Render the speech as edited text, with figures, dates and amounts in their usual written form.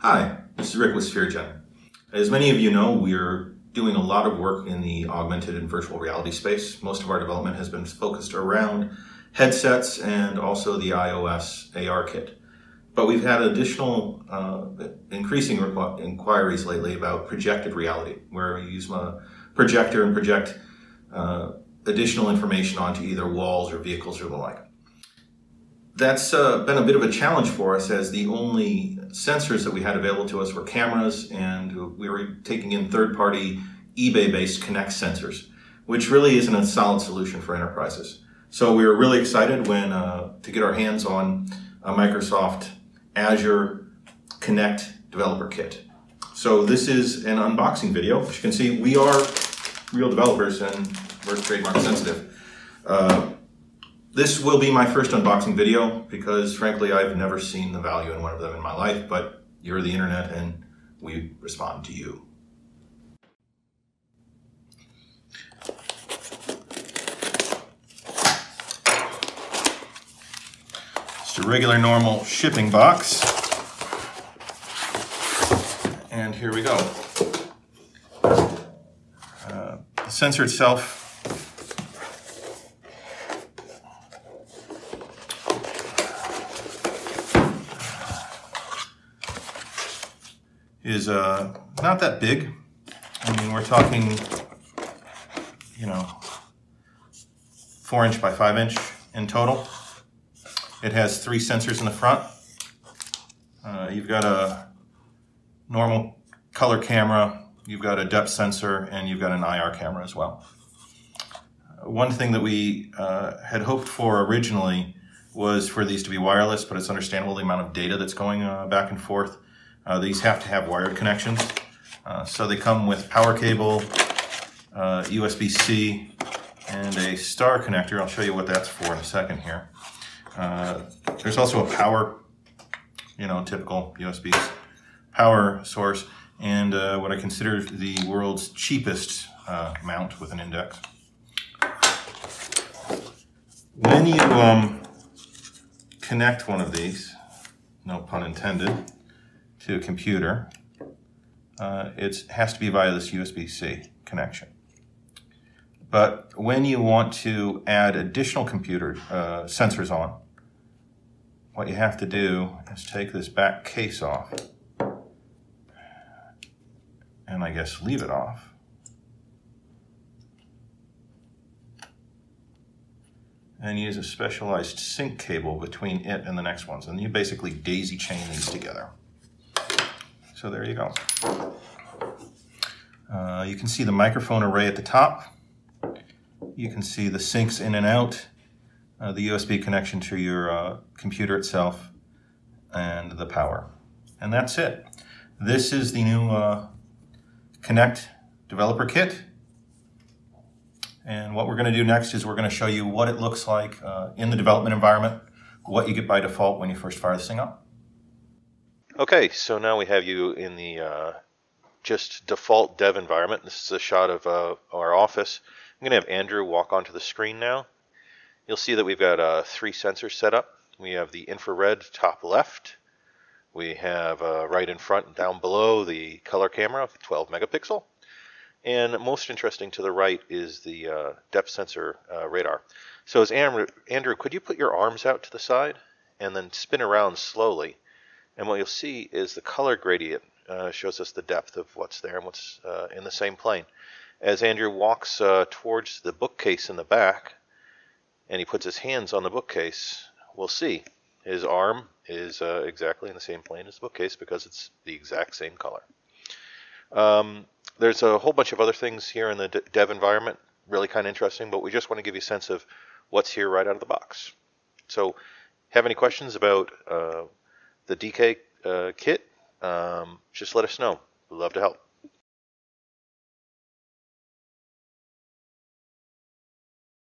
Hi, this is Rick with SphereGen. As many of you know, we're doing a lot of work in the augmented and virtual reality space. Most of our development has been focused around headsets and also the iOS AR kit. But we've had additional increasing inquiries lately about projected reality, where we use a projector and project additional information onto either walls or vehicles or the like. That's been a bit of a challenge for us, as the only sensors that we had available to us were cameras, and we were taking in third-party eBay-based Kinect sensors, which really isn't a solid solution for enterprises. So we were really excited when to get our hands on a Microsoft Azure Kinect developer kit. So this is an unboxing video. As you can see, we are real developers and we're trademark sensitive. This will be my first unboxing video because, frankly, I've never seen the value in one of them in my life, but you're the internet and we respond to you. Just a regular, normal shipping box. And here we go. The sensor itself is not that big. I mean, we're talking, you know, 4-inch by 5-inch in total. It has 3 sensors in the front. You've got a normal color camera, you've got a depth sensor, and you've got an IR camera as well. One thing that we had hoped for originally was for these to be wireless, but it's understandable the amount of data that's going back and forth. These have to have wired connections. So they come with power cable, USB-C, and a star connector. I'll show you what that's for in a second here. There's also a power, you know, typical USB power source, and what I consider the world's cheapest mount with an index. When you connect one of these, no pun intended, to a computer, it has to be via this USB-C connection. But when you want to add additional computer sensors on, what you have to do is take this back case off, and I guess leave it off, and use a specialized sync cable between it and the next ones, and you basically daisy chain these together. So there you go. You can see the microphone array at the top. You can see the syncs in and out, the USB connection to your computer itself, and the power. And that's it. This is the new Kinect developer kit. And what we're going to do next is we're going to show you what it looks like in the development environment, what you get by default when you first fire this thing up. Okay, so now we have you in the just default dev environment. This is a shot of our office. I'm going to have Andrew walk onto the screen now. You'll see that we've got 3 sensors set up. We have the infrared top left. We have right in front and down below the color camera, 12 megapixel. And most interesting to the right is the depth sensor radar. So as Andrew, could you put your arms out to the side and then spin around slowly? And what you'll see is the color gradient shows us the depth of what's there and what's in the same plane. As Andrew walks towards the bookcase in the back, and he puts his hands on the bookcase, we'll see his arm is exactly in the same plane as the bookcase because it's the exact same color. There's a whole bunch of other things here in the dev environment, really kind of interesting, but we just want to give you a sense of what's here right out of the box. So, have any questions about the DK kit, just let us know. We'd love to help.